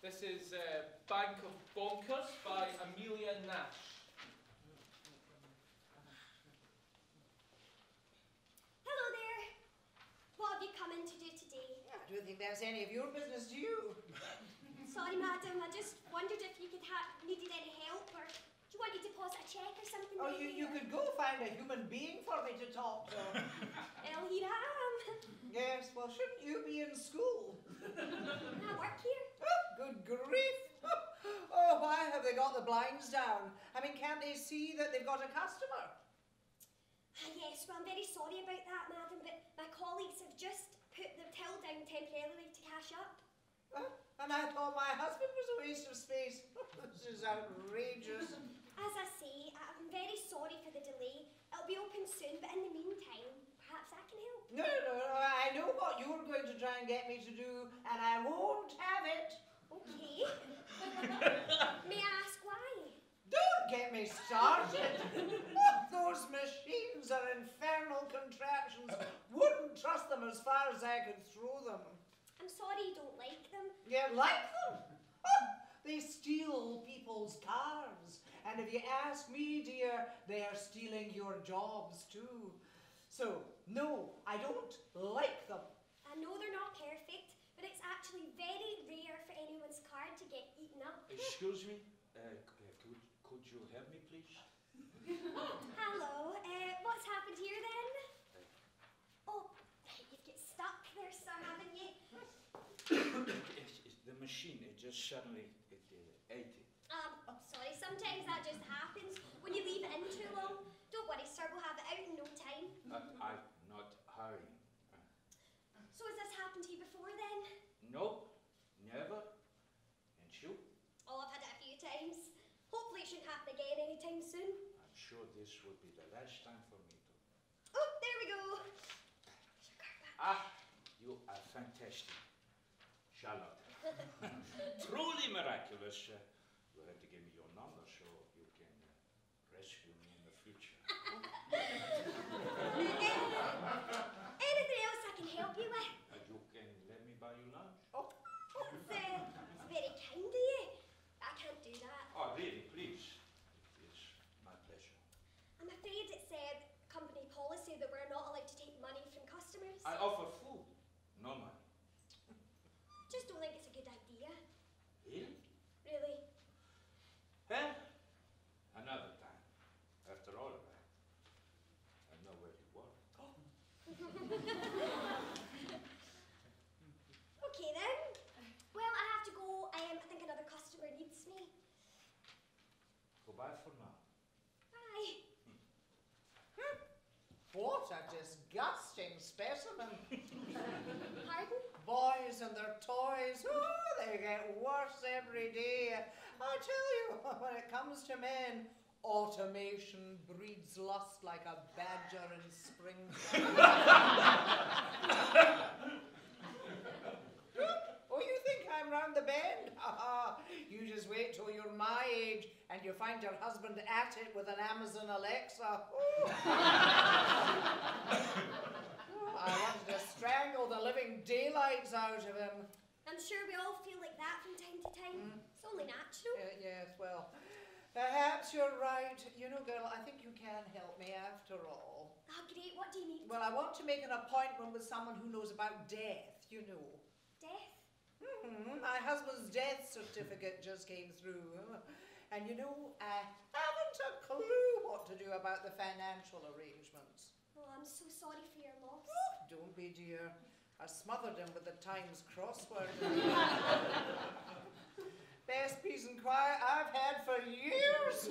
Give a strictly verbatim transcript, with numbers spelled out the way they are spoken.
This is uh, Bank of Bonkers by Amelia Nash. Hello there. What have you come in to do today? I don't think that's any of your business, do you? Sorry, madam. I just wondered if you could have needed any help, or do you want me to deposit a cheque or something? Oh, you, you could go find a human being for me to talk to. Well, here I am. Yes, well, shouldn't you be in school? I work here. Oh, good grief. Oh, why have they got the blinds down? I mean, can't they see that they've got a customer? Ah, yes, well, I'm very sorry about that, madam, but my colleagues have just put their till down temporarily to cash up. Oh, and I thought my husband was a waste of space. This is outrageous. As I say, I'm very sorry for the delay. It'll be open soon, but in the meantime, perhaps I can help. No, no, no, I know what you're going to try and get me to do, and I won't have it. Okay. May I ask why? Don't get me started. Those machines are infernal contraptions. Wouldn't trust them as far as I could throw them. I'm sorry you don't like them. Yeah, like them? Oh, they steal people's cars. And if you ask me, dear, they are stealing your jobs too. So, no, I don't like them. I know they're not perfect, but it's actually very rare for anyone's car to get eaten up. Excuse me, uh, could, could you help me, please? Hello, uh, what's happened here then? Oh, you've got stuck there, sir, haven't you? it's, it's the machine, it just suddenly it, uh, ate it. Um, oh, sorry, sometimes that just happens when you leave it in too long. Don't worry, sir, we'll have it out in no time. But I'm not hurrying. So has this happened to you before then? Nope, never. And you? Oh, I've had it a few times. Hopefully it shouldn't happen again anytime soon. I'm sure this will be the last time for me to... Oh, there we go. Ah, you are fantastic, Charlotte. Truly miraculous. Uh, you'll have to give me your number so you can uh, rescue me in the future. uh, anything else I can help you with? Uh, you can let me buy you lunch. Oh, that's, uh, that's very kind of you. I can't do that. Oh, really? Please. It's my pleasure. I'm afraid it's uh, company policy that we're not allowed to take money from customers. I offer food, no money. Just don't think it's a good idea. Really? Really. Eh? Another time. After all of that, I know where you were. Oh. Okay then. Well, I have to go. Um, I think another customer needs me. Goodbye for now. Bye. Hmm. Hmm. What a disgusting specimen. Pardon? Boys and their toys. Oh, they get worse every day. I tell you, when it comes to men, automation breeds lust like a badger in springtime. I'm round the bend. You just wait till you're my age and you find your husband at it with an Amazon Alexa. I wanted to strangle the living daylights out of him. I'm sure we all feel like that from time to time. Mm. It's only natural. Uh, yes, well, perhaps you're right. You know, girl, I think you can help me after all. Oh, great. What do you need? Well, I want to make an appointment with someone who knows about death, you know. Death? Mm-hmm. My husband's death certificate just came through. And you know, I haven't a clue what to do about the financial arrangements. Oh, I'm so sorry for your loss. Oh, don't be, dear. I smothered him with the Times crossword. Best peace and quiet I've had for years.